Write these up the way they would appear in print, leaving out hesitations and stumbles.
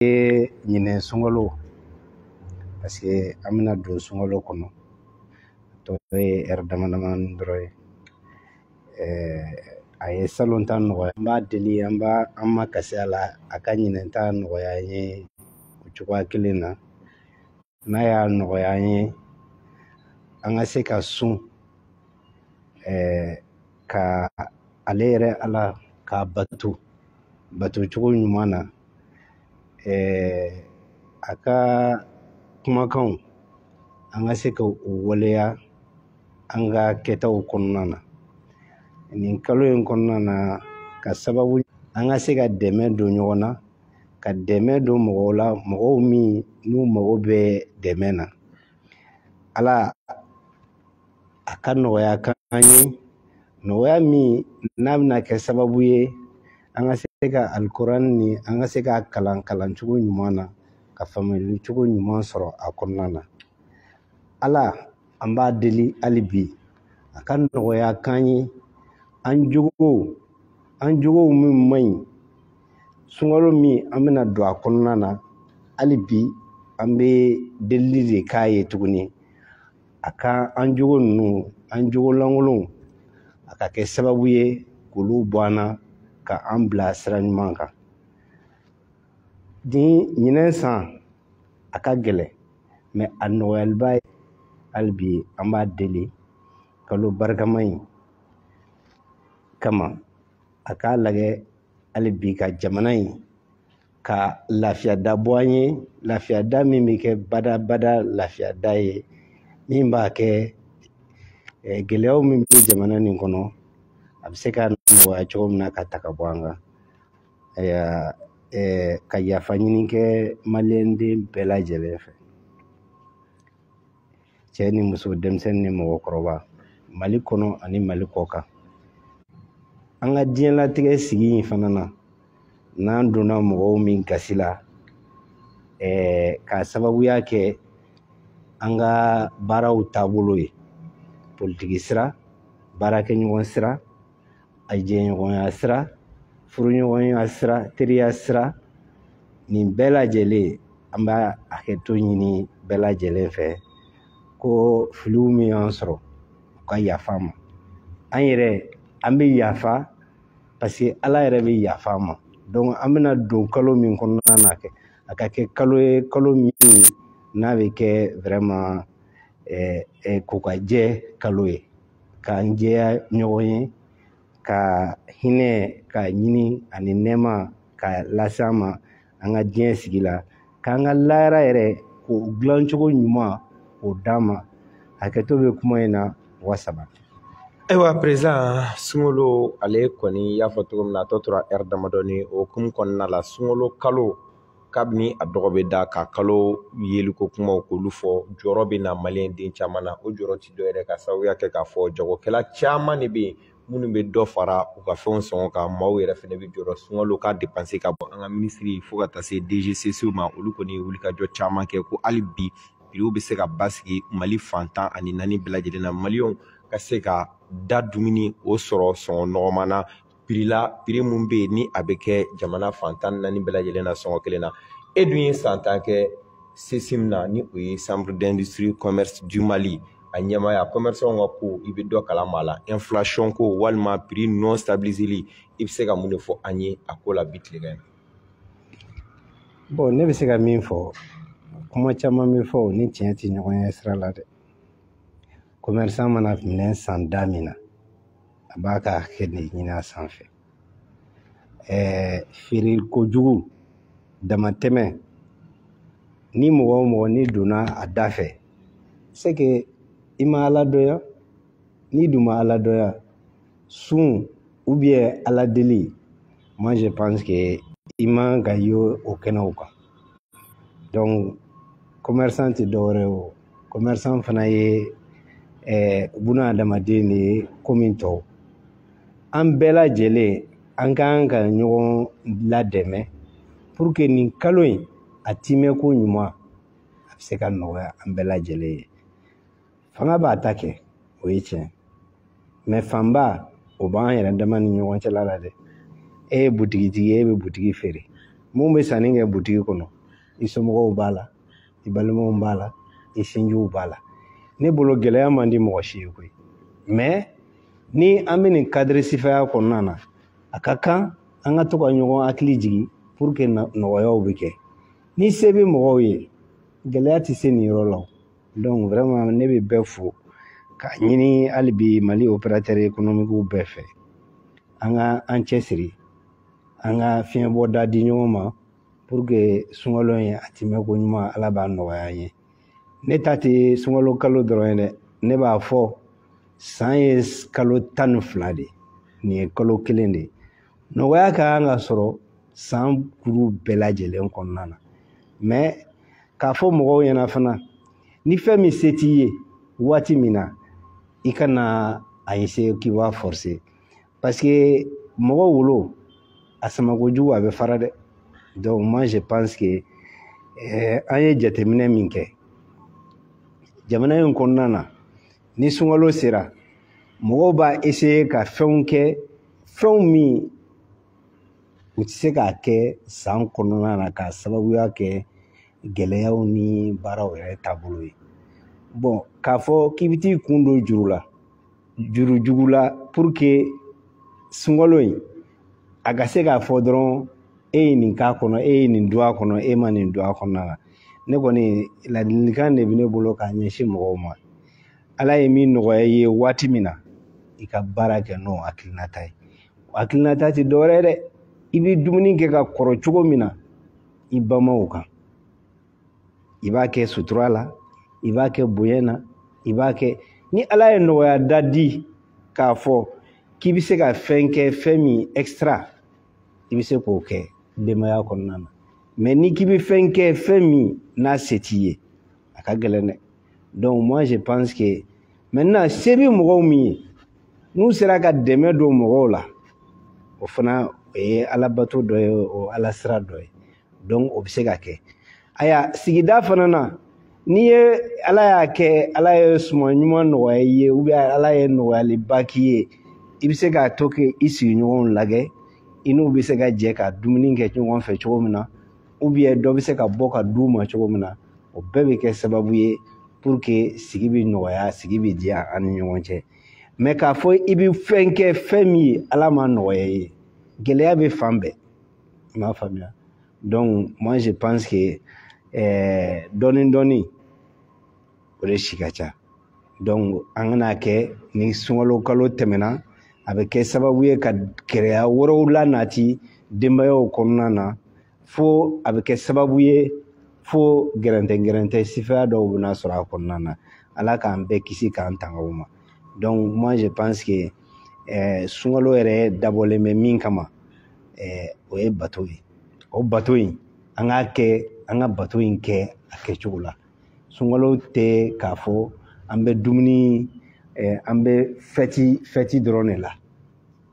Ɲinɛ sunkalo parce que an bɛna don sunkalo kɔnɔ tɔ ye dama dɔrɔn ye a ye salon ta nɔgɔya an b'a deli an ma kasi a la a ka ɲinɛ ta nɔgɔya an ye o cogoya kelen na n'a y'a nɔgɔya an ye an ka se ka sun ka ale yɛrɛ ala ka bato cogo ɲuman na a ka kumakanw an ka se ka o waleya an ka kɛtaw kɔnɔna na nin kalo in kɔnɔna na ka sababu an ka se ka dɛmɛ don ɲɔgɔn na ka dɛmɛ don mɔgɔw la mɔgɔw min n'u mago bɛ dɛmɛ na ala a ka nɔgɔya k'an ye nɔgɔya min n'a bɛna kɛ sababu ye an ka se ka alikuranɛ ni an ka se ka kalan cogo ɲuman na ka faamuyali cogo ɲuman sɔrɔ a kɔnɔna na ala an b'a deli hali bi a ka nɔgɔya k'an ye an jogow min man ɲi sunkalo min an bɛna don a kɔnɔna na hali bi an bɛ delili de k'a ye tuguni a ka an jogo ninnu an jogo lankolonw a ka kɛ sababu ye k'olu bɔ an na ka an bila sira ɲuman kan ɲinɛ san a ka gɛlɛn mɛ a nɔgɔyaliba ye hali bi an b'a deli kalo barikama in kama a k'a lagɛ hali bi ka jamana in ka lafiyada bɔ an ye lafiyada min bɛ kɛ badabada lafiyada ye min b'a kɛ gɛlɛyaw min bɛ jamana nin kɔnɔ a bɛ se ka nɔgɔya cogo min na ka ta ka bɔ an kan ka yafa ɲini kɛ maliyɛnden bɛɛ lajɛlen fɛ cɛ ni muso denmisɛnnin ni mɔgɔkɔrɔba mali kɔnɔ ani mali kɔ kan an ka diɲɛlatigɛ sigi in fana na n'an donna mɔgɔw min gasi la k'a sababuya kɛ an ka baaraw taabolo ye politiki sira baarakɛɲɔgɔn sira a jɛɲɔgɔnya sira furuɲɔgɔnya sira teriya sira nin bɛɛ lajɛlen an b'a hakɛto ɲini bɛɛ lajɛlen fɛ ko filiw min y'an sɔrɔ u ka yafa ma an yɛrɛ an bɛ yafa parce que ala yɛrɛ bɛ yafa ma donc an bɛna don kalo min kɔnɔna na a ka kɛ kalo ye kalo min n'a bɛ kɛ vraiment kokajɛ kalo ye k'an jɛya ɲɔgɔn ye ka hinɛ ka ɲini ani nɛma ka lase an ma an ka diɲɛ sigi la k'an ka lahara yɛrɛ k'o dilancogo ɲuman k'o d'an ma hakɛto bɛ kuma in na wasabati. Ayiwa président sunkalo ale kɔni y'a fɔ cogo min na a tɔ tora damadɔni o hukumu kɔnɔna la sunkalo kalo kabini a dɔgɔ bɛ da ka kalo yeliko kumaw k'olu fɔ jɔyɔrɔ bɛ na maliyɛnden caman na o jɔyɔrɔ ti dɔ yɛrɛ ka sababuya kɛ k'a fɔ jagokɛla caman de bɛ yen minnu bɛ dɔ fara u ka fɛnw sɔngɔ kan maaw yɛrɛ fana bɛ jɔyɔrɔ sunkalo ka dépense ka bɔ an ka minisiri fo ka taa se DGCC ma olu kɔni ye wulikajɔ caman kɛ ko hali bi prix bɛ se ka basigi Mali fan tan ani naani bɛɛ lajɛlen na maliyɛnw ka se ka da dumuni o sɔrɔ sɔngɔ nɔgɔman na prix mun bɛ yen ni a bɛ kɛ jamana fan tan ni naani bɛɛ lajɛlen na sɔngɔ kelen na e dun ye san tan kɛ CSIM na ni o ye Chambre d'Industrie Commerce du Mali a ɲɛmaaya commerçants ka ko i bɛ dɔ kalama a la inflation ko walima prix non stabiliseli i bɛ se ka mun de fɔ an ye a ko la bi tilegan in na. Bon ne bɛ se ka min fɔ kuma caman bɛ fɔ o ni tiɲɛ tɛ ɲɔgɔn ye sira la dɛ commerçant mana minɛn san da min na a b'a ka hakɛ de ɲini a sanfɛ feere kojugu damatɛmɛ ni mɔgɔ o mɔgɔ ni donna a da fɛ c'est que i ma ala dɔya ni dun ma ala dɔya sun ala deli moi je pense que i man ka ye o kɛnɛw kan donc commerçant tɛ dɔwɛrɛ o commerçant fana ye buna adamaden de ye komi tɔw an bɛɛ lajɛlen an kan ka ɲɔgɔn ladɛmɛ pour que nin kalo in a timɛ ko ɲuman a bɛ se ka nɔgɔya an bɛɛ lajɛlen ye fanga b'a ta kɛ o ye tiɲɛ mɛ fanba o b'an yɛrɛ dama ni ɲɔgɔn cɛla la dɛ e ye butigitigi ye e bɛ butigi feere mun bɛ sanni kɛ butigi kɔnɔ i somɔgɔw b'a la i balimaw b'a la i sinjiw b'a la ne bolo gɛlɛya man di mɔgɔ si ye koyi mais ni an bɛ nin cadre sifaya kɔnɔna na a ka kan an ka to ka ɲɔgɔn hakili jigin pour que nɔgɔyaw bɛ kɛ ni se bɛ mɔgɔw ye gɛlɛya tɛ se nin yɔrɔ la donc vraiment ne bɛ bɛɛ fo ka ɲini hali bi Mali opérateur économique bɛɛ fɛ an ka an cɛsiri an ka fiɲɛbɔda di ɲɔgɔn ma pour que sunkalo in a ti mɛn ko ɲuman ala b'a nɔgɔya an ye ne ta tɛ sunkalo kalo dɔrɔn ye dɛ ne b'a fɔ san ye kalo 12 de nin ye kalo kelen de nɔgɔya ka kan ka sɔrɔ san kuru bɛɛ lajɛlen kɔnɔna na mais k'a fɔ mɔgɔw ɲɛna fana ni fɛn min se t'i ye waati min na i kana a essayer k'i b'a forcer parce que mɔgɔ wolo a samakojugu a bɛ fara dɛ donc moi je pense que an ye jateminɛ min kɛ jamana in kɔnɔna na ni sunkalo sera mɔgɔw b'a essayer ka fɛnw kɛ fɛnw min u tɛ se k'a kɛ san kɔnɔna na k'a sababuya kɛ gɛlɛyaw ni baaraw yɛrɛ taabolo ye bon k'a fɔ k'i bɛ t'i kun don juru la juru jugu la pour que sunkalo in a ka se k'a fɔ dɔrɔn e ye nin k'a kɔnɔ e ye nin don a kɔnɔ e ma nin don a kɔnɔna na ne kɔni ladilikan de bɛ ne bolo k'a ɲɛsin mɔgɔw ma ala ye min nɔgɔya i ye waati min na i ka baara kɛ n'o hakilinata ye hakilinata tɛ dɔwɛrɛ ye dɛ i bɛ dumuni kɛ ka kɔrɔ cogo min na i bamaw kan i b'a kɛ sutura la i b'a kɛ bonya na i b'a kɛ ni ala ye nɔgɔya da di k'a fɔ k'i bɛ se ka fɛn kɛ fɛn min extra i bɛ se k'o kɛ denbaya kɔnɔna na mais ni k'i bɛ fɛn kɛ fɛn min n'a se t'i ye a ka gɛlɛn dɛ donc moi je pense que maintenant se bɛ mɔgɔw min ye n'u sera ka dɛmɛ don mɔgɔw la o fana o ye alabato dɔ ye o ala sira dɔ ye donc o bɛ se ka kɛ aya sigida fana na ni ye ala y'a kɛ ala ye suma ɲuman nɔgɔya i ye ubiyɛn ala ye nɔgɔyaliba k'i ye i bɛ se k'a to kɛ i sigiɲɔgɔnw lajɛ i n'u bɛ se ka jɛ ka dumuni kɛ ɲɔgɔn fɛ cogo min na ubiyɛn dɔ bɛ se ka bɔ ka di u ma cogo min na o bɛɛ bɛ kɛ sababu ye pour que sigi bɛ nɔgɔya sigi bɛ diya an ni ɲɔgɔn cɛ mais k'a fɔ i bɛ fɛn kɛ fɛn min ye ala ma nɔgɔya i ye gɛlɛya bɛ fan bɛɛ i m'a faamuya donc moi je pense que dɔɔnin dɔɔnin o de si ka ca donc an kana kɛ ni sunkalo kalo tɛmɛna a bɛ kɛ sababu ye ka gɛlɛya wɛrɛw lanati denbayaw kɔnɔna na fo a bɛ kɛ sababu ye fo gɛrɛntɛ sifaya dɔw bɛ na sɔrɔ a kɔnɔna na ala k'an bɛɛ kisi k'an tanga o ma donc moi je pense que sunkalo yɛrɛ dabɔlen bɛ min kama o ye bato ye o bato in an k'a kɛ an ka bato in kɛ a kɛcogo la sunkalo tɛ k'a fɔ an bɛ dumuni an bɛ fɛti dɔrɔn de la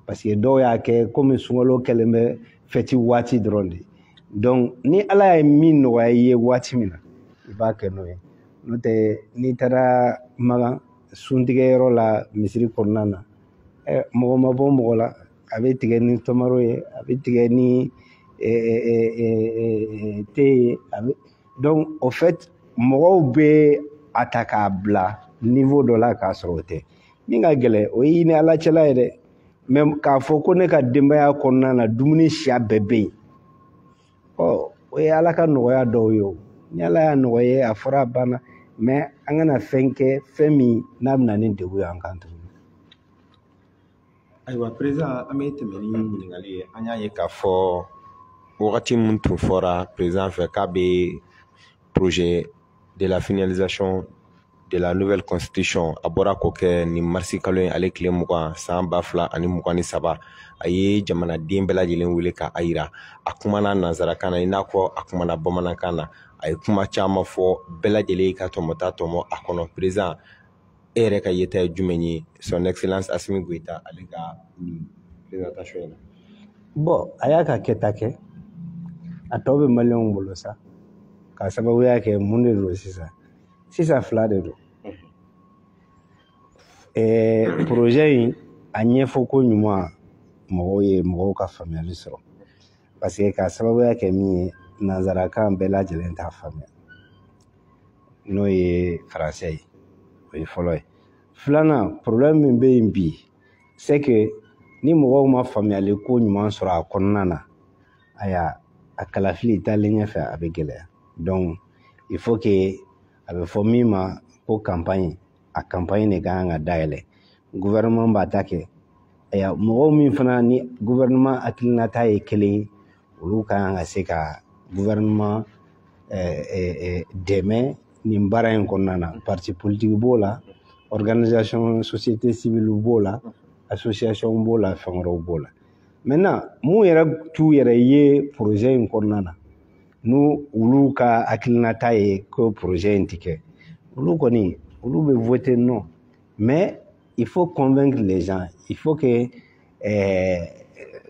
parce que dɔw y'a kɛ komi sunkalo kɛlen bɛ fɛti waati dɔrɔn de donc ni ala ye min nɔgɔya i ye waati min na i b'a kɛ n'o ye n'o tɛ n'i taara Magan suntigɛyɔrɔ la misiri kɔnɔna na mɔgɔ ma bɔ mɔgɔ la a bɛ tigɛ ni tɔmaro ye a bɛ tigɛ ni te ye a bɛ donc en fait mɔgɔw bɛ a ta k'a bila niveau dɔ la k'a sɔrɔ o tɛ min ka gɛlɛn o ye i ni ala cɛla ye dɛ mais k'a fɔ ko ne ka denbaya kɔnɔna na dumuni siya bɛɛ bɛ yen ɔ o ye ala ka nɔgɔya dɔw ye o ni ala y'a nɔgɔya a fɔra a banna mais an kana fɛn kɛ fɛn min n'a bɛna ni degun ye an kan tuguni. Ayiwa président an bɛ tɛmɛ ni ɲininkali ye an y'a ye k'a fɔ wagati min tun fɔra président fɛ k'a bɛ projet de la finalisation de la nouvelle constitution a bɔra k'o kɛ nin marisi kalo in ale tile 20 san 2023 a ye jamanaden bɛɛ lajɛlen wele ka a yira a kumana nanzarakan na i n'a fɔ a kumana bamanankan na a ye kuma caman fɔ bɛɛ lajɛlen ka tɔmɔ a kɔnɔ président e yɛrɛ ka yeta ye jumɛn ye son excellence Asimi Goita ale ka nin présentation in na. Bon a y'a ka kɛta kɛ a tɔ bɛ maliyɛnw bolo sa k'a sababuya kɛ mun de don sisan. Sisan fila de don projet in a ɲɛfɔ ko ɲuman mɔgɔw ye mɔgɔw ka faamuyali sɔrɔ Parce que ka sababuya kɛ min ye nanzarakan bɛɛ lajɛlen t'a faamuya. N'o ye français ye, o ye fɔlɔ ye. Filanan problème min bɛ yen bi, c'est que ni mɔgɔw ma faamuyali ko ɲuman sɔrɔ a kɔnɔna na, aya a kalafili taalen ɲɛfɛ a bɛ gɛlɛya. Donc il faut que a bɛ fɔ min ma ko campagne, a campagne ne ka kan ka dayɛlɛ. Gouvernement b'a ta kɛ, aya mɔgɔw min fana ni gouvernement hakilinata ye kelen ye, olu ka kan ka se ka gouvernement dɛmɛ nin baara in kɔnɔna na. Parti politique b'o la, organisation société civile b'o la, association b'o la, fɛn wɛrɛw b'o la. Maintenant mun yɛrɛ t'u yɛrɛ ye projet in kɔnɔna na, n'u olu ka hakilinata ye ko projet in ti kɛ, olu kɔni olu bɛ voter non. Mais il faut convaincre les gens, il faut que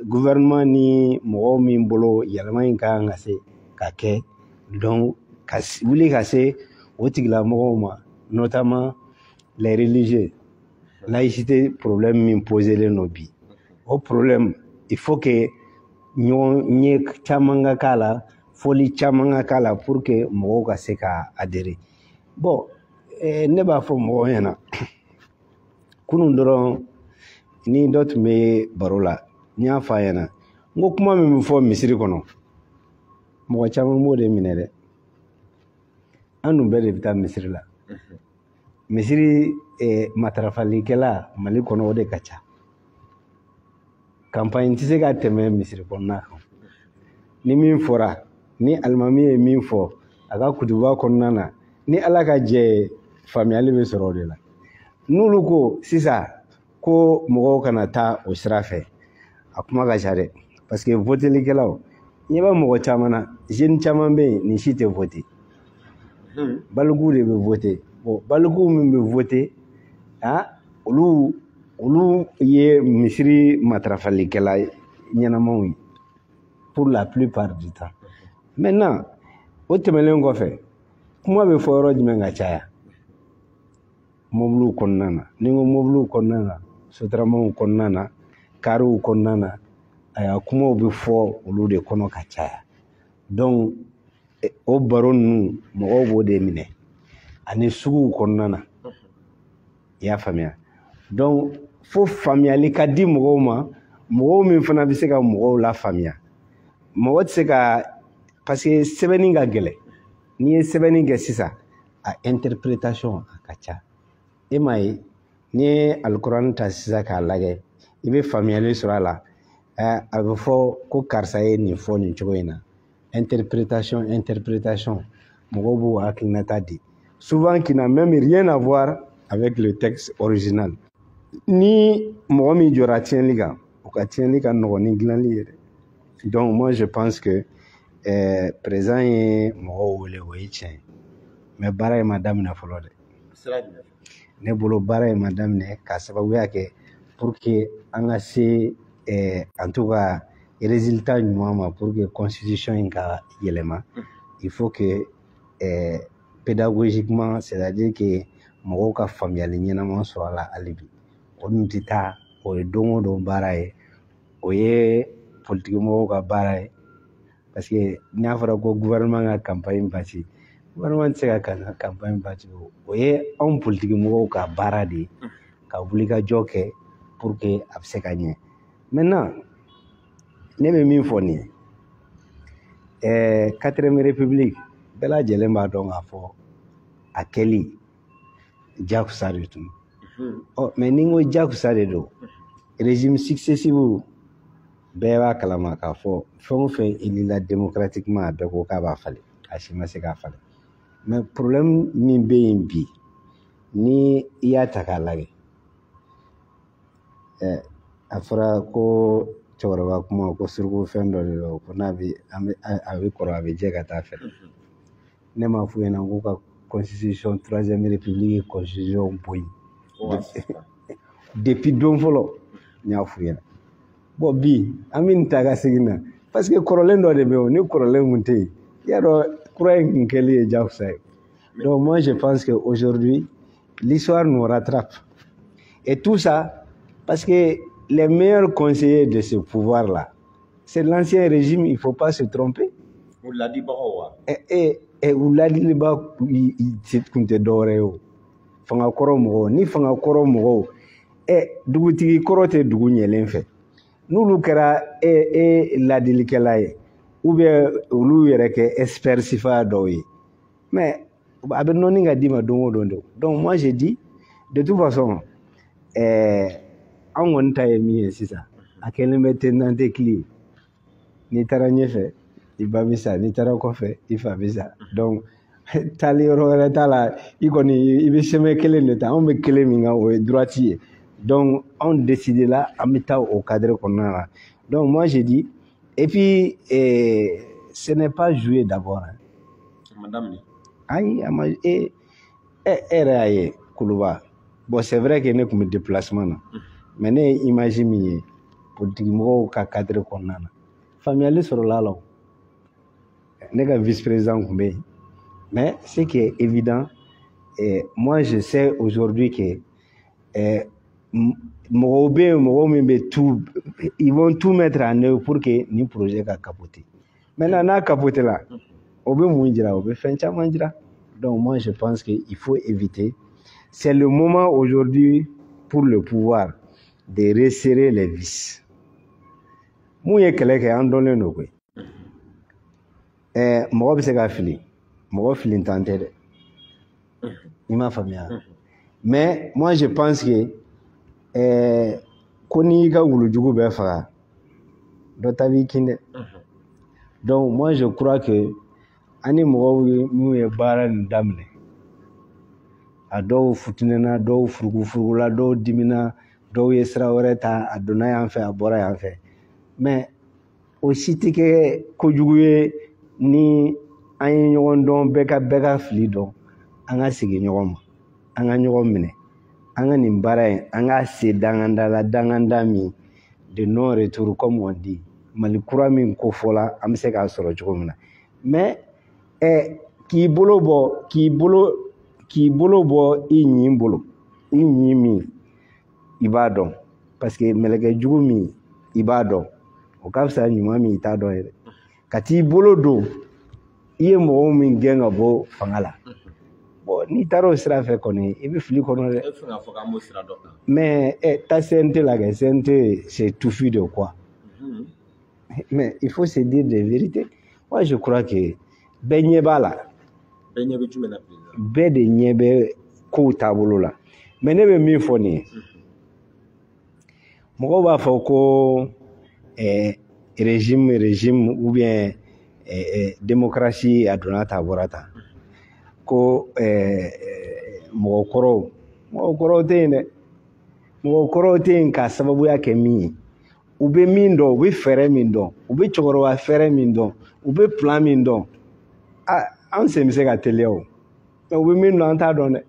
gouvernement ni mɔgɔw min bolo yɛlɛma in ka kan ka se ka kɛ, donc ka wuli ka se o tigilamɔgɔw ma, notamment les religieux. Laïcité, problème min poselen no bi. O problème, il faut que ɲɛ caman ka k'a la, foli caman ka k'a la pour que mɔgɔw ka se ka adhérer. Bon, ne b'a fɔ mɔgɔw ɲɛna, kunun dɔrɔn ni dɔ tun bɛ baro la, n y'a fɔ a ɲɛna, n ko kuma min bɛ fɔ misiri kɔnɔ, mɔgɔ caman b'o de minɛ dɛ. An dun bɛɛ de bɛ taa misiri la. Misiri matarafalikɛla Mali kɔnɔ o de ka ca. Campagne tɛ se ka tɛmɛ misiri kɔnɔna kan. Ni min fɔra, ni alimami ye min fɔ a ka kutuba kɔnɔna na, ni ala ka jɛ ye faamuyali bɛ sɔrɔ o de la. N'olu ko sisan ko mɔgɔw kana taa o sira fɛ, a kuma ka ca dɛ. Parce que votelikɛlaw, ɲɛ bɛ mɔgɔ caman na, jeune caman bɛ yen nin si tɛ voter. Balogu de bɛ voter. Bon, balogu min bɛ voter, olu ye misiri matarafalikɛla ɲɛnamaw ye pour la plupart du temps. Maintenant o tɛmɛnen kɔfɛ, kuma bɛ fɔ yɔrɔ jumɛn ka caya? Mobiliw kɔnɔna na. Ni n ko mobiliw kɔnɔna na, sotaramaw kɔnɔna na, kariw kɔnɔna na, aya kumaw bɛ fɔ olu de kɔnɔ ka caya. Donc o baro ninnu mɔgɔw b'o de minɛ, ani suguw kɔnɔna na. I y'a faamuya? Donc fo faamuyali ka di mɔgɔw ma, mɔgɔw min fana bɛ se ka mɔgɔw la faamuya. Mɔgɔ tɛ se ka, parce que sɛbɛnni ka gɛlɛn. N'i ye sɛbɛnni kɛ sisan, a interprétation a ka ca. E m'a ye, n'i ye alikuranɛ ta sisan k'a lajɛ, i bɛ faamuyali sɔrɔ a la. A bɛ fɔ ko karisa ye nin fɔ nin cogo in na. Interprétation, mɔgɔw b'u hakilinata di, souvent qui n'a même rien à voir avec le texte original. Ni mɔgɔ min jɔra tiɲɛli kan, o ka tiɲɛli ka nɔgɔn ni dilanli ye dɛ. Donc moi je pense que présent ye mɔgɔw wele, o ye tiɲɛ ye, mais baara in ma daminɛ fɔlɔ dɛ. Ne bolo baara in ma daminɛ k'a sababuya kɛ pour que an ka se en tout cas résultat ɲuman ma, pour que constitution in ka yɛlɛma. Il faut que pédagogiquement, c'est-à-dire que mɔgɔw ka faamuyali ɲɛnama sɔrɔ a la hali bi. O dun tɛ taa, o ye don o don baara ye, o ye politique mɔgɔw ka baara ye. Parce que n'a fɔra ko gouvernement ka campagne bâti, gouvernement tɛ se ka campagne bâti, o ye anw politique mɔgɔw ka baara de ye, ka wuli ka jɔ kɛ pour que a bɛ se ka ɲɛ. Maintenant ne bɛ min fɔ nin ye, 4ème république bɛɛ lajɛlen b'a dɔn k'a fɔ a kɛli jakusa de tun. Mais ni n ko jakusa de don, régime successif bɛɛ b'a kalama k'a fɔ fɛn o fɛn élila démocratiquement a bɛɛ ko k'a b'a falen, a si ma se k'a falen. Mais problème min bɛ yen bi, ni i y'a ta k'a lajɛ, a fɔra ko cɛkɔrɔba kuma ko suruku fɛn dɔ de don, ko n'a bɛ a bɛ kɔrɔ a bɛ jɛ ka taa fɛ. Ne m'a f'u ɲɛna k'u ka constitution 3ème république constitution bɔ yen depuis don fɔlɔ, n y'a f'u ɲɛna. Bon bi an bɛ nin ta ka segin na, parce que kɔrɔlen dɔ de bɛ yen, ni kɔrɔlen kun tɛ yen, y'a dɔn kura in kun kɛli ye jakusa ye. Donc moi je pense que aujourd'hui l'histoire nous rattrape et tout ça, parce que les meilleurs conseillers de ce pouvoir-là, C'est l'ancien régime, il ne faut pas se tromper. Ouladi Bahoua. Et Ouladi Bahoua, il s'est compté d'oreo. Fanga Koromo, ni Fanga Koromo. Et Dougouti Korote Dougouni l'enfait. Nous l'oukera et la délicalaye. Ou bien l'ouireke espersifa d'oui. Mais, Abenoning a dit ma domo dondo. Donc, moi j'ai dit, de toute façon, en mon taille, c'est ça. À quel maintenant des clés? Ni tara nyefe, ni babisa, ni tara kofe, ni fabisa. Donc, tali rora tala, ikoni, ibiseme kele neta, on me kele minga ou droitier. Donc, on décidait là, à mettre au cadre qu'on a là. Donc, moi j'ai dit, et puis, ce n'est pas jouer d'abord. Madame, aïe, aïe, aïe, aïe, aïe, Koulouba. Bon, c'est vrai qu'il y a un déplacement. Mais imaginez, pour dire au cadre qu'on a. Familial sur l'allon. N'est-ce vice-président Koumé. Mais ce qui est évident, moi je sais aujourd'hui que ils vont tout mettre en œuvre pour que nos projets soient capotés. Maintenant, on a capoté là. On peut mouindira, on peut faire ça mouindira. Donc moi je pense qu'il faut éviter. C'est le moment aujourd'hui pour le pouvoir de resserrer les vis. Moi, je suis en train de me faire. Je suis en train de me faire. Mais moi, je pense que donc, moi, je crois que mais aussi que Kojugué ni Ayon Beka Flido, Anga Signoroma, Anga Noromine, Anga Nimbarain, Anga Sedangandala Dangandami, de non-retour comme on dit, Malikurami Kofola, Amseka Sorojomna. Mais Ki Bolobo, Inimbolo, Inimi, Ibadon, parce que Melekajumi, Ibadon. Au cas ça ni moi mi ta don kati bolodo iye mo mi genga bo fangala bon ni taro sera fait connait et puis fli kono mais ta santé la santé c'est tout fui de quoi mais il faut se dire des vérités. Moi je crois que benye bala benye bi tu mena be de nyebe ko tabolo la mais ne be mi foni mo ba foko régime ou bien démocratie à Donata Borata. Ko Mokoro, Kasababuya Kemi, Ube Mindo, Ube Feremindo, Ube Choroa Feremindo, Ube Plamindo. Ah, on se mise à Téléo. Ube Mindo Antadone.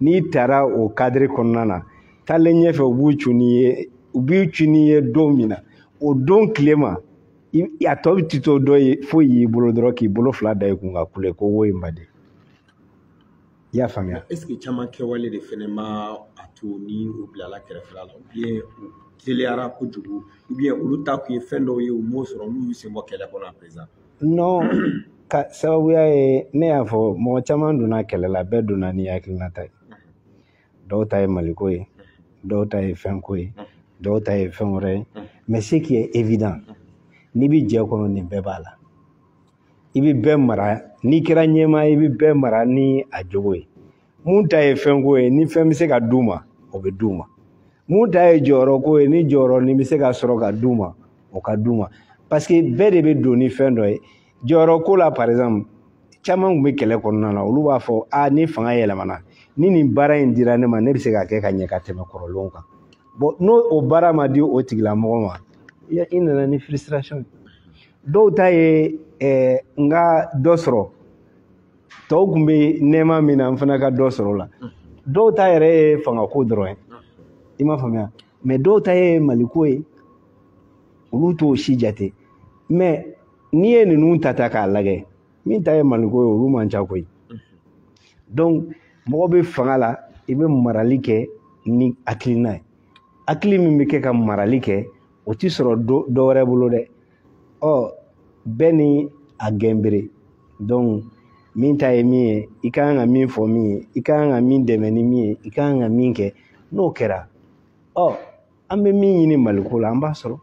Ni Tara au cadre Konana. Talenye fait Wuchuni, Ubichuni Domina. Au don Clément, il y a tout petit au doigt, il faut y bouloudre qui bouloufla d'ailleurs qu'on a coulé qu'on voit imbadé. Il y a famille. Est-ce que tu as manqué ou les phénomènes à tourner ou bien la carrière ou bien téléara pour du coup ou bien ou le tap qui est fait d'où au mot sur nous c'est moi qui est là pour la présence. Non, ça va vous aller néa faut mon chaman donna qu'elle la bête donna ni à qui n'attaque. D'autres aiment le coué, d'autres aiment faire coué. D'autres aient fait un rêve. Mais ce qui est évident, ni bidjao qu'on ne beba là. Ibi bemara, ni keranyema, ibi bemara ni adjoui. Munta aient fait un goé, ni fait misé ka duma, obeduma. Munta aient joro goé, ni joro ni misé ka soroka duma, okaduma. Parce que bedebe doni fait un joro kola par exemple. Chaman mekele konana, uluba fo a ni fanga yelamana. Ni bara indira ne mane misé ka keka nyeka tema korolonga. Bon, non, au barama du haut de la mort, il y a une frustration. D'autres, nga dosro. Tog me nema mina mfanaka dosro la. D'autres aient fanga coudre. Il m'a fait bien. Mais d'autres aient malikoué. Uluto shijate. Mais ni en nous tataka lagé. Minta aient malikoué ou rumanchakoué. Donc, moi, je fanga la, il me maralike ni aklinaï. Akli mi meke ka marali ke o t'i sɔrɔ dɔ wɛrɛ bolo dɛ. Ɔ bɛɛ ni a gɛnbere donc min ta ye min ye i ka kan ka min fɔ min ye i ka kan ka min dɛmɛ ni min ye i ka kan ka min kɛ n'o kɛra ɔ an bɛ min ɲini Maliko la an b'a sɔrɔ.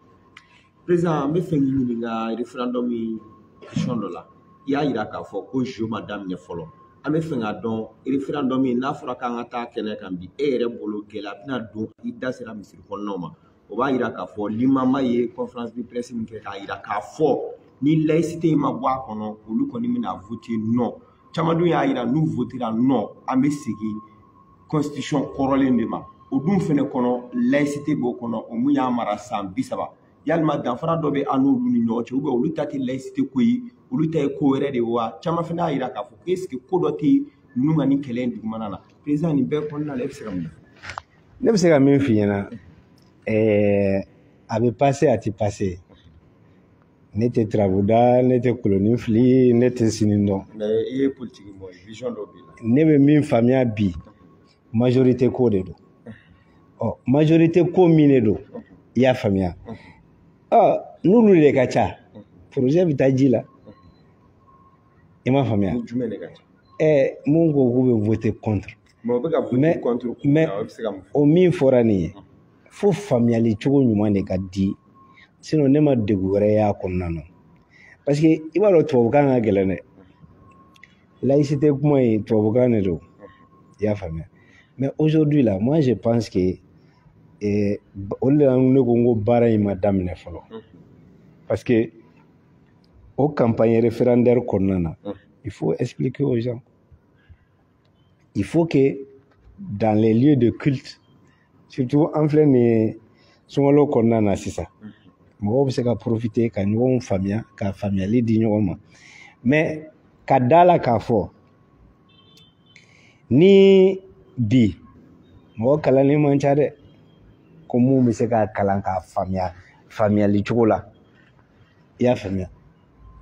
Président n bɛ fɛ k'i ɲininka référendum question dɔ la i y'a jira k'a fɔ ko jeu ma daminɛ fɔlɔ an bɛ fɛ k'a dɔn référendum n'a fɔra k'an ka taa kɛnɛ kan bi e yɛrɛ bolo gɛlɛya a bɛna don i da sera misiri kɔnɔnaw ma. On va dire qu'à fort l'imam y conférence de presse ni qu'à dire qu'à fort ni laïcité ma boire qu'on a pour nous qu'on y a voté non. Chamadou y a dire nous voter non à mes séries constitution corollaire de ma. Au bout fin de qu'on a laïcité beau qu'on a au moyen marasan bisaba. Yalma d'enfant d'obé à nous l'uni non. Tu vois au lieu d'attendre laïcité qui au lieu d'aller courir des voix. Chamadou fin à dire qu'à fort est-ce que codoté nous a ni quelqu'un du manana. Président ni bien qu'on a l'effet. L'effet quand même fini. A bɛ passé a ti passé ne tɛ Trabuda ne tɛ Kolonin fili ne tɛ sini dɔn ne bɛ min faamuya bi majorité ko de don ɔ majorité ko min de don i y'a faamuya ɔ n'olu de ka ca projet bɛ taa ji la i ma faamuya mun ko k'u bɛ voter contre mais o min fɔra nin ye. Faut familiali cogo ɲuman de ka di sinon ne ma degun wɛrɛ y'a kɔnɔna na parce que i b'a dɔn tubabukan ka gɛlɛn dɛ laïcité kuma in tubabukan de don i y'a faamuya mais aujourd'hui là moi je pense que o de la ne ko n ko baara in ma daminɛ fɔlɔ parce que o campagne référendaire kɔnɔna na il faut expliquer aux gens il faut que dans les lieux de culte surtout en plein ni sungalo kɔnɔna na sisan mɔgɔw bɛ se ka profiter ka ɲɔgɔn faamuya ka faamuyali di ɲɔgɔn ma mais ka da la k'a fɔ ni bi mɔgɔ kalanni man ca dɛ ko mun bɛ se ka kalan ka faamuya faamuyali cogo la i y'a faamuya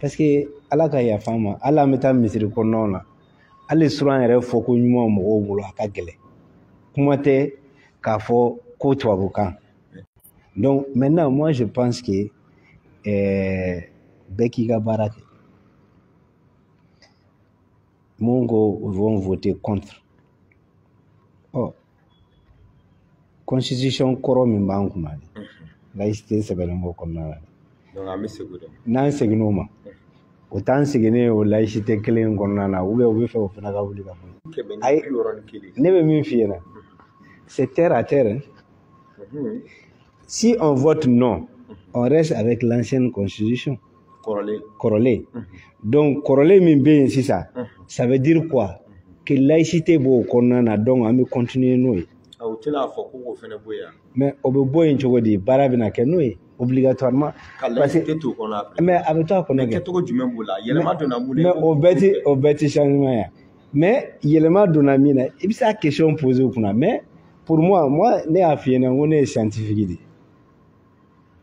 parce que ala ka yafa ma ala an bɛ taa misiri kɔnɔnaw na hali suran yɛrɛ fɔ ko ɲuman mɔgɔw bolo a ka gɛlɛn kuma tɛ k'a fɔ ko tubabukan donc maintenant moi je pense que bɛɛ k'i ka baara kɛ mun ko ils vont voter contre ɔ constitution kɔrɔ min b'an kunna laïcité sɛbɛnnen b'o kɔnɔna la donc an bɛ segin o ma n'an segin o ma o t'an seginnen o laïcité kelen kɔnɔna na u bɛ fɛ o fana ka wuli ka bɔ yen ayi ne bɛ min f'i ɲɛna. C'est terre à terre. Si on vote non, on reste avec l'ancienne constitution. Corollée. Donc, corollée, mais c'est ça. Ça veut dire quoi? Que laïcité, qu'on a, donc on continue nous. Mais on peut boire une chose de barabina que nous, obligatoirement. Mais avec toi, on a gagné. Mais au bête changement. Mais il y a le mal d'un ami. Il y a une question posée pour nous. Mais pour moi, je suis un scientifique.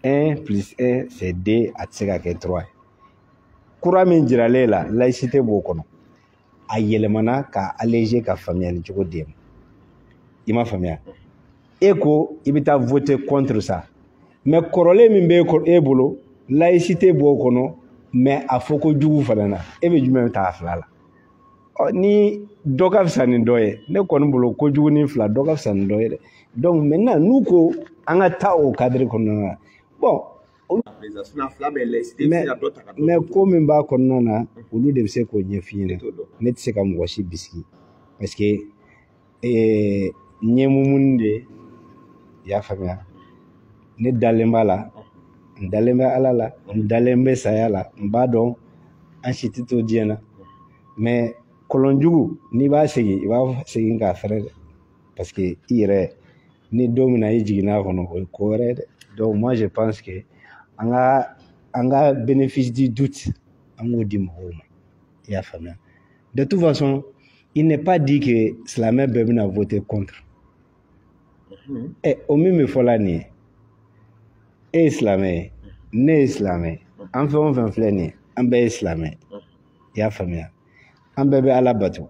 1 plus 1, c'est 2, c'est 3. Courant de la laïcité, il y a des allégés qui sont allégés. Il y a des familles. Et il a voté contre ça. Mais le problème, laïcité, mais il faut que tu fasses ça. Et puis, tu me fasses ça. Ni dɔ ka fisa ni dɔ ye ne kɔni bolo kojugu ni fila dɔ ka fisa ni dɔ ye dɛ donc maintenant n'u ko an ka taa o cadre kɔnɔna na bon mais ko min b'a kɔnɔna na olu de bɛ se k'o ɲɛf'i ɲɛna ne tɛ se ka mɔgɔ si bisigi parce que ɲɛmumuni de i y'a faamuya ne dalen b'a la n dalen bɛ ala la n dalen bɛ saya la n b'a dɔn an si tɛ to diɲɛ na mais kolonjugu n'i b'a segin i b'a segin k'a fɛrɛ dɛ parce que i yɛrɛ ni don min na i jiginn'a kɔnɔ o ye ko wɛrɛ ye dɛ donc moi je pense que an ka bénéfice du doute an k'o di mɔgɔw ma i y'a faamuya de toute façon il n'est pas dit que silamɛ bɛɛ bɛna voter contre o min bɛ fɔla nin ye e ye silamɛ ye ne ye silamɛ ye an fɛn o fɛn filɛ nin ye an bɛɛ ye silamɛ ye i y'a faamuya. An bɛɛ bɛ ala bato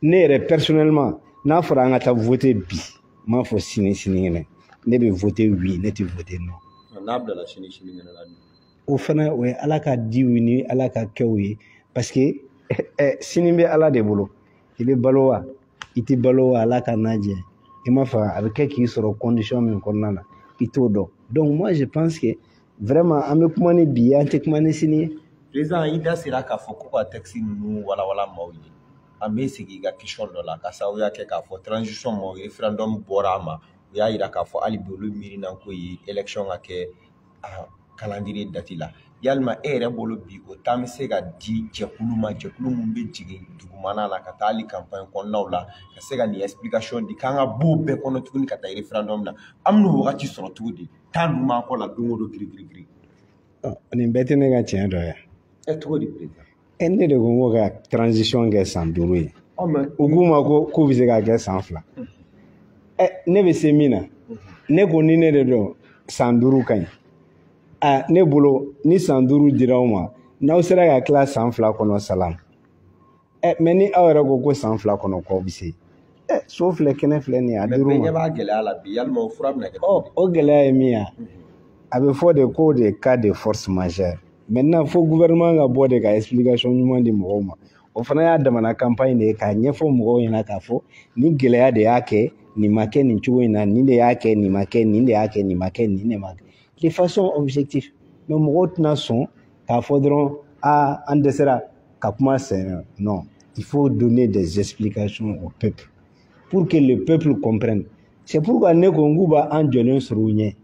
ne yɛrɛ personnellement n'a fɔra an ka taa voter bi n m'a fɔ sini kɛnɛ ne bɛ voter oui ne tɛ voter non n'a bila la sini sini ŋana la o fana o ye ala ka diw ni ala ka kɛw ye parce que sini bɛ ala de bolo i bɛ balo wa i tɛ balo wa ala ka najɛ i ma faga a bɛ kɛ k'i sɔrɔ condition min kɔnɔna na i t'o dɔn donc moi je pense que vraiment an bɛ kuma ni bi an tɛ kuma ni sini ye. Président i da sera k'a fɔ ko ka taxi ninnu walawala maaw ye an bɛ segin i ka question dɔ la ka sababuya kɛ k'a fɔ transition maaw ye référendum bɔra a ma. U y'a jira k'a fɔ hali bi olu miirina ko ye élection ka kɛ a calendrier date la yalima e yɛrɛ bolo bi o temps bɛ se ka di jɛkulu ma jɛkulu min bɛ jigin dugumana la ka taa hali campagne kɔnɔnaw la ka se ka nin explication di k'an ka b'o bɛɛ kɔnɔ tuguni ka taa référendum na an bɛ n'o wagati sɔrɔ cogo di temps dun b'an kɔ la don o don girigirigiri. Nin bɛɛ tɛ ne ka tiɲɛ dɔ ye. Cogo di président. Ne de ko n ko ka transition kɛ san 5 ye. U k'u ma ko k'u bɛ se ka kɛ san 2. Ne bɛ se min na ne ko ni ne de dɔn san 5 ka ɲi ne bolo ni san 5 dira aw ma n'aw sera ka tila san 2 kɔnɔ salam mais ni aw yɛrɛ ko ko san 2 kɔnɔ k'aw bɛ se so filɛ kɛnɛ filɛ nin ye a dir'u ma mais bɛɛ b'a gɛlɛya la bi yalima o fura bɛna kɛ cogo di. O gɛlɛya ye min ye a bɛ fɔ de ko de cas de force majeure maintenant fo gouvernement ka bɔ de ka explication ɲuman di mɔgɔw ma o fana y'a damana campagne de ye k'a ɲɛfɔ mɔgɔw ɲɛna k'a fɔ ni gɛlɛya de y'a kɛ ni ma kɛ nin cogo in na nin de y'a kɛ nin ma kɛ nin de y'a kɛ nin ma kɛ nin de ma kɛ de façon objective mais mɔgɔw tɛna sɔn k'a fɔ dɔrɔn a an dɛsɛra ka kuma sɛnɛ non il faut donner des explications au peuple pour que le peuple comprenne c'est pourquoi ne ko n k'u ba an jɔlen sɔrɔ u ɲɛ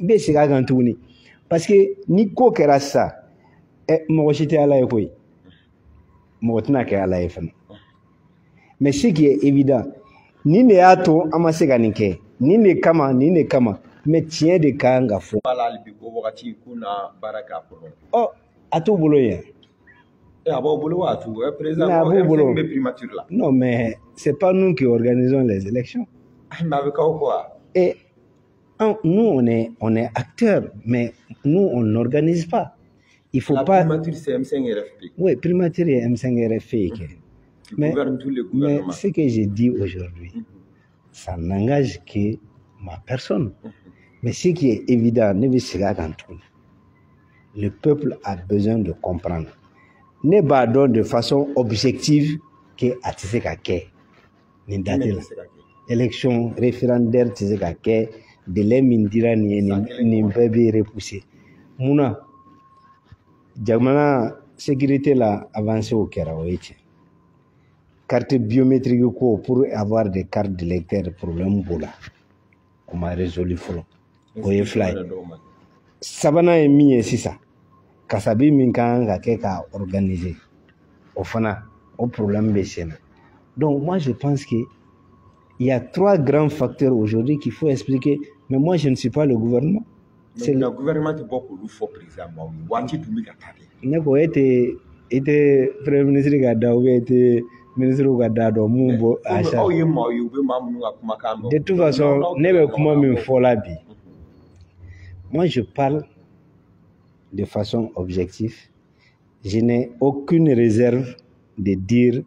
n bɛ segin a kan tuguni parce que ni ko kɛra sisan mɔgɔ si tɛ ala ye koyi mɔgɔ tɛna kɛ ala ye fana mais ce qui est évident nin de y'a to an ma se ka nin kɛ nin de kama mais tiɲɛ de ka kan ka fɔ. Wala hali bi ko wagati k'u na baara k'a kɔnɔ. A t'u bolo yan. A b'aw bolo wa a t'u bolo. Président b'aw bolo bɛ primature la. Non mais c'est pas nous qui organisons les élections. Mais avec aw quoi. Nous on est acteurs mais nous on n'organise pas. Il faut la pas. La primature c'est M5RFP. Oui primature est M5RFP. Mm-hmm. Mais ce que j'ai dit aujourd'hui, ça n'engage que ma personne. Mais ce qui est évident, le peuple a besoin de comprendre. Ne badons de façon objective que à Tisekake. Élection référendaire Tisekake, de l'Emindira ni bébé repoussé. Mouna, Djamana, sécurité l'a avancé au Keraouéti. Carte biométrique pour avoir des cartes de lecteur problème bola on m'a résolu folo oye fly sabana et mi et sisa kasabi minkanga keka organisé au fana au problème béchena donc moi je pense que il y a 3 grands facteurs aujourd'hui qu'il faut expliquer mais moi je ne suis pas le gouvernement c'est le gouvernement qui beaucoup le faut présentement wati tumi katari neko était premier ministre ka dawe était ministre ka da dɔ mun bɔ a sa de toute façon ne bɛ kuma min fɔ la bi moi je parle de façon objective je n'ai aucune réserve de dire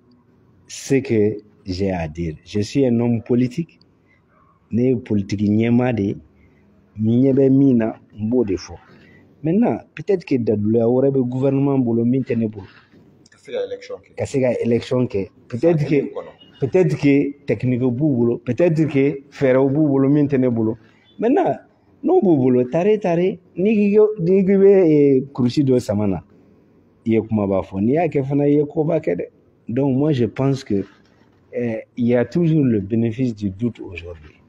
ce que j'ai à dire je suis un homme politique ne ye politiki ɲɛmaa de ye ɲɛ bɛ min na n b'o de fɔ maintenant peut-être que daduloya wɛrɛ bɛ gouvernement bolo min tɛ ne bolo élection que peut-être que technique au boulot peut-être que faire au boulot maintenir boulot maintenant non boulot taré ni cruci de samana il kuma ba fo ni ake fana ye ko ba kede donc moi je pense que il y a toujours le bénéfice du doute aujourd'hui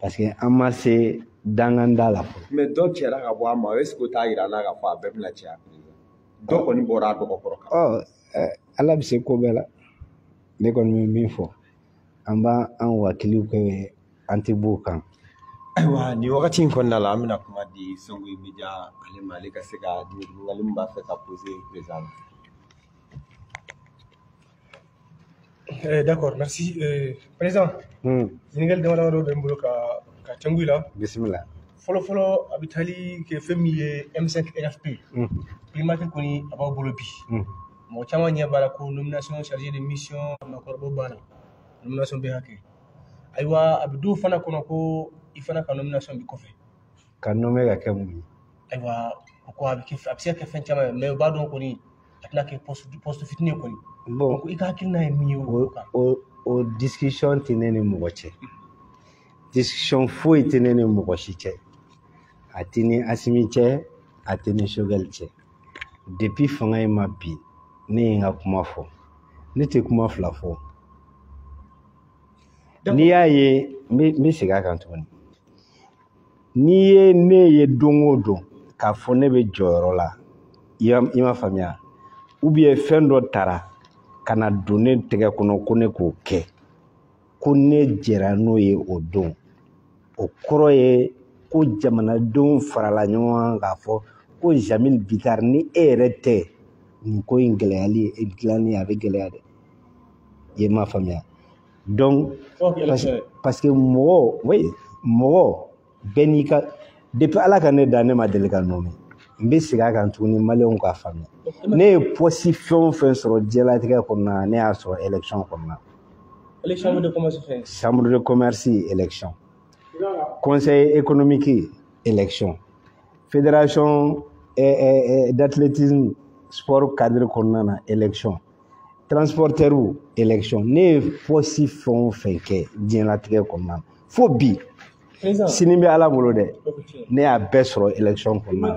parce que amassé danganda la mais d'autres là ka bo ama est-ce que ta ira na ka fa be na cha donc on bora do ko ala bi se ko bɛɛ la ne kɔni bɛ min fɔ an b'a an wakiliw kɛ an tɛ b'o kan. Ayiwa nin wagati in kɔnɔna la an bɛna kuma di Sonko i bɛ ja ale ma ale ka se ka ɲininkali min b'a fɛ ka poser président. D'accord merci président. Ɲininkali damadama dɔ bɛ n bolo ka cɛngu i la. Bisimila. Fɔlɔfɔlɔ a bɛ taali kɛ fɛn min ye M5RFP. Primature kɔni a b'aw bolo bi. Mɔgɔ caman ɲɛ b'a la ko nomination chargée de mission makɔrɔbɔ banna nomination bɛ hakɛ ayiwa a bɛ dɔw fana kɔnɔ ko i fana ka nomination bɛ kɔfɛ kanome ga kemu aiwa kwa biki absia ke fencha ma me badon ko ni atla ke post fitne ko ni ko ikakil na mi o discussion tinene mu wache discussion fo tinene mu washiche atini asimiche atini shogalche depuis fanga ma bi ni nga kuma fo ni te kuma fla fo ni aye mi siga kan toni ni ye ne ye dongo don ka fo ne be joro la ima famia ubie fendo tara kana donné tege kono kone ko ke kone jerano ye odon okoro ye ko jamana don farala nyon ka fo ko Jamil Bitar ni erete ni ko ingle ali inglani avec gleade ye ma famia donc parce que mo oui mo benika depuis ala kané dané ma delika nomi mbisiga kan tuni malon ka famia ne position fin sur djela tika ko na ne aso election ko na election de commerce fin chambre de commerce election conseil économique election fédération d'athlétisme sport cadre ko na election transporteur élection ne position fin ke djela tika ko na phobie sinimbe ala bolo de ne a besro election ko na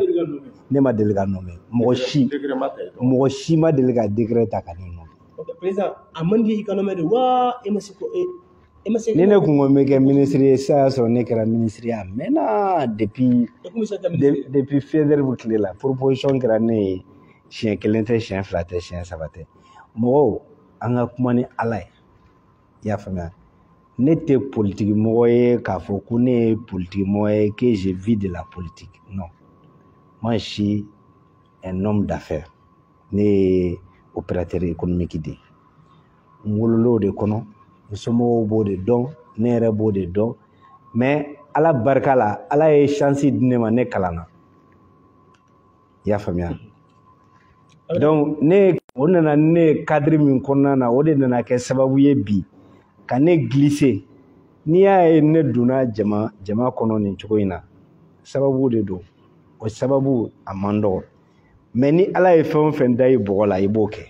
ne ma délégué nommé moshi ma délégué décret ta kanino président amandi économie de wa msc ne ko ngomé ke ministre ça so ne kra ministre amena depuis fédéral vous clé la proposition grané chien kelentre chien flatter chien sabaté mo anga kuma ni alai ya famia n'était politique moye ka fokune politique moye que je vis de la politique non. Moi, je suis un homme d'affaires, né opérateur économique. Nous sommes au bout de dons, nous au bout de dons. Mais à la barcala, à la chance de ne pas être calana. Ya famia. Donc, on a un cadre minkona, on a que ça va oublier bi, qu'on est glissé. Ni à une donna jama kono ni chouina, ça va bout de dons. O sababu amando meni ala e fon fenda e bola e boke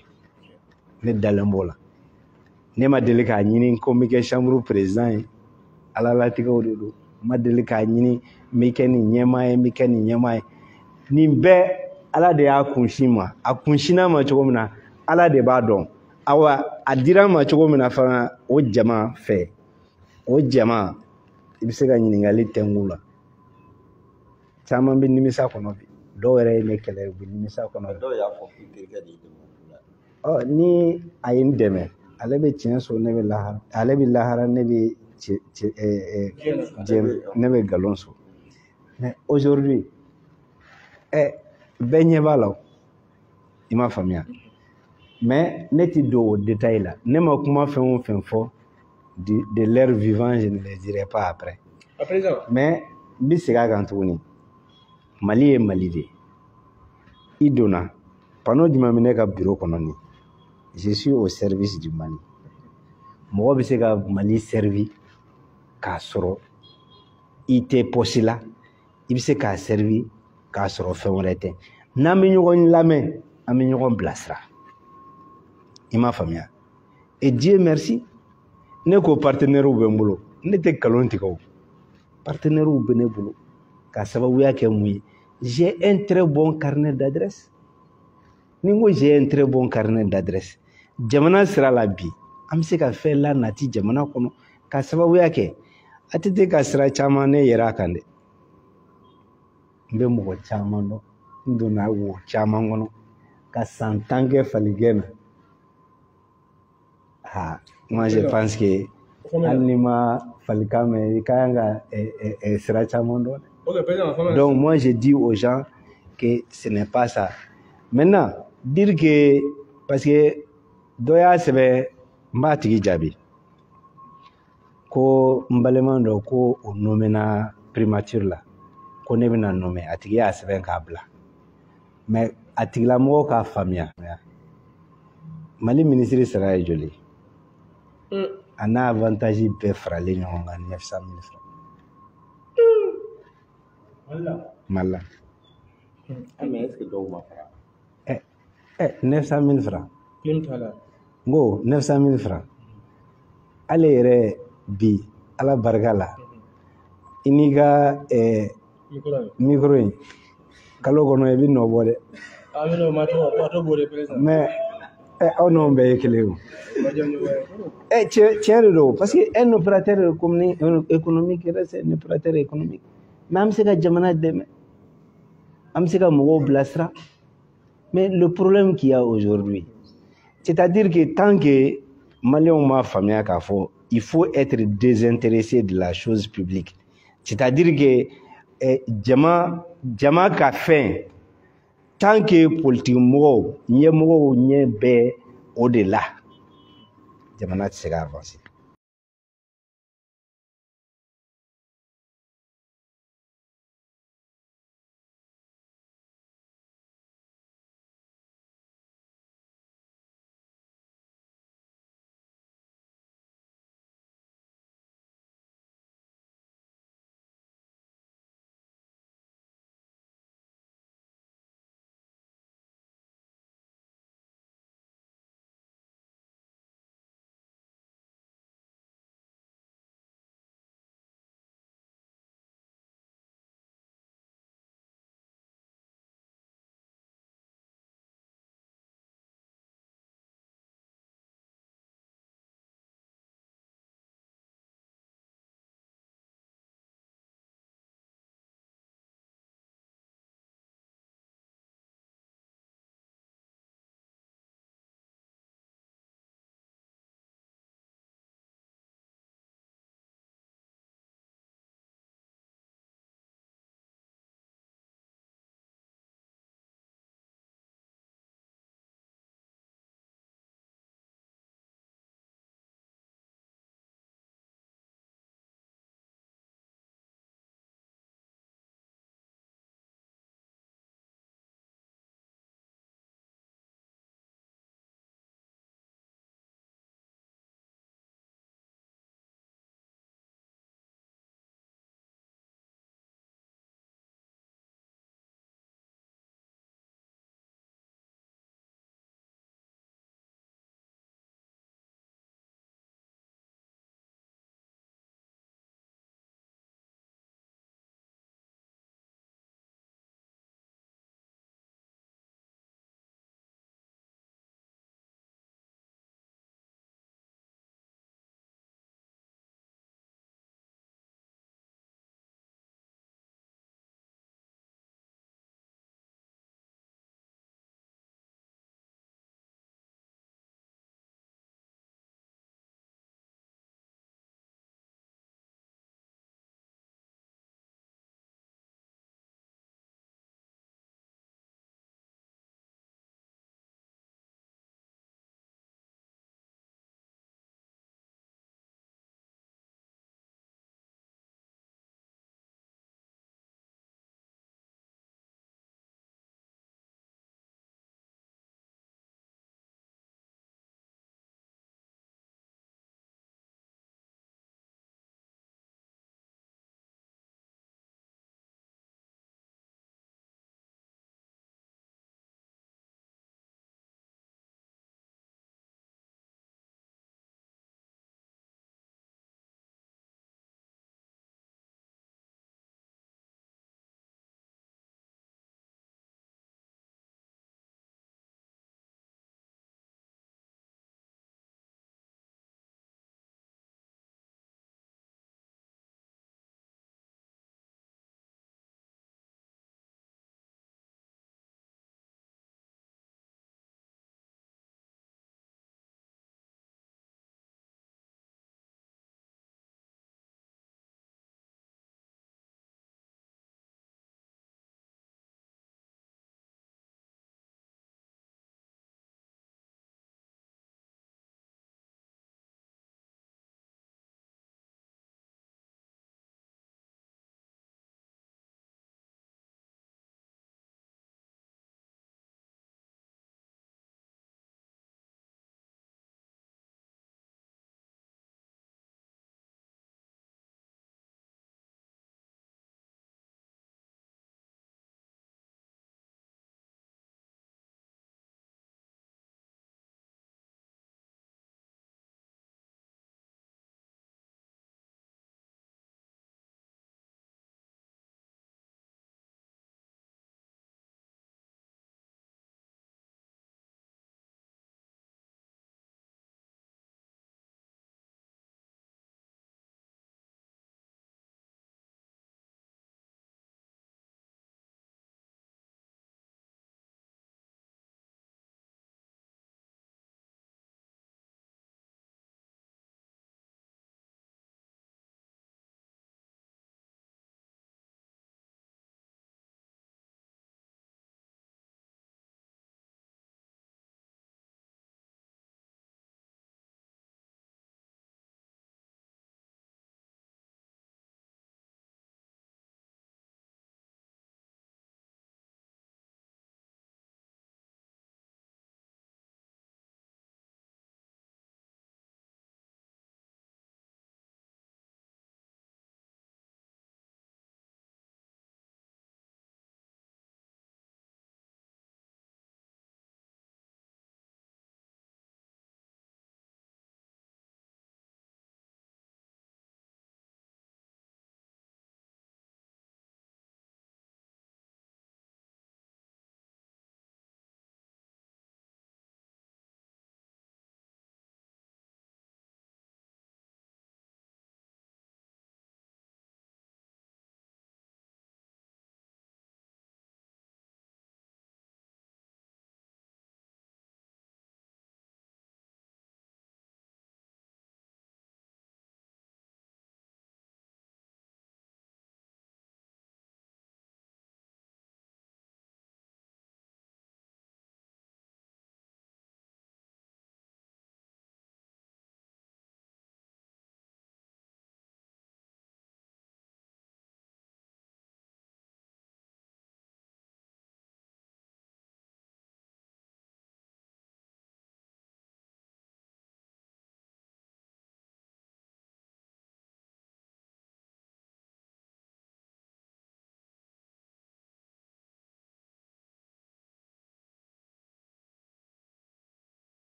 ne dalambola ne ma delika nyini communication group president ala latika odo ma delika nyini mikeni nyema ni be ala de akunshina ma chogomna ala de badon awa adira ma chogomna fa o jama ibisega nyini ngali tengula Sama bin nimisa kono bi do re ne kele bin nimisa kono do ya fo fitgadi oh ni ayin deme alabe cin so ne be lahar alabe lahar ne be ne be galon so mais aujourd'hui benye balaw ima famia mais neti do détail là ne ma kuma fen fo de l'air vivant je ne le dirai pas après mais bisiga gantuni Mali et Malide. Idona, pendant que je m'amène à bureau, je suis au service du Mali. Moi, je suis au Mali servi, Kassoro, Ité Posila, il s'est servi, Kassoro, Féorete. N'amène la main, amène Blasra. Et ma famille. Et Dieu merci, nous sommes partenaires au Bemboulou. Nous sommes partenaires au Bemboulou. J'ai un très bon carnet d'adresse. J'ai un très bon carnet d'adresse. Jamana sera la bi. Amseka fait la nati jamana kono. Kasaba wiyake. Atete kasra chamane yerakande. Mbe mugo chamano. Ndona wo chamangono. Kasantange faligena. Ah, moi je pense que Alnima falikame kanga sera chamando. Donc moi je dis aux gens que ce n'est pas ça. Maintenant, dire que parce que doya sebe matigi jabi ko mbalemando ko nomena primature la ko nebena nomé atigi ya sebe kabla mais atigla mo ka famia mali ministre sera joli ana avantage be frale ni 900 000 francs Mala. Mais est-ce que tu as 900 000 francs. Go, 900 000 francs. Allez, bi, à la bargala. Iniga, micro. Kalogo no ebi no bore. Amino mato bore présent. Mais on a un bail qui est où? Tiens, parce qu'un opérateur économique reste un opérateur économique. Même si la jamana demain, même si la mogo blastra, mais le problème qu'il y a aujourd'hui, c'est-à-dire que tant que malheureusement famille a fait, il faut être désintéressé de la chose publique. C'est-à-dire que jama ka fait. Tant que politique mort, ni mort ni bé au-delà, je m'en ai tiré avant.